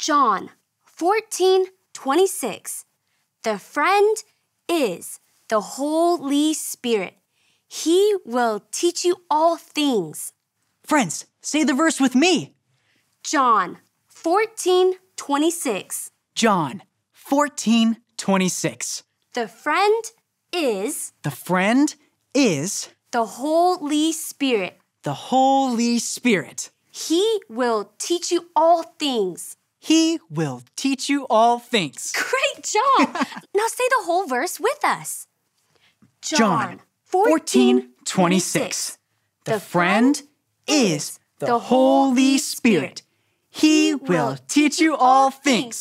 John 14:26. The friend is the Holy Spirit. He will teach you all things. Friends, say the verse with me. John 14:26. John 14:26. The friend is the Holy Spirit. The Holy Spirit. He will teach you all things. He will teach you all things. Great job! Now say the whole verse with us. John 14:26. The friend is the Holy Spirit. He will teach you all things.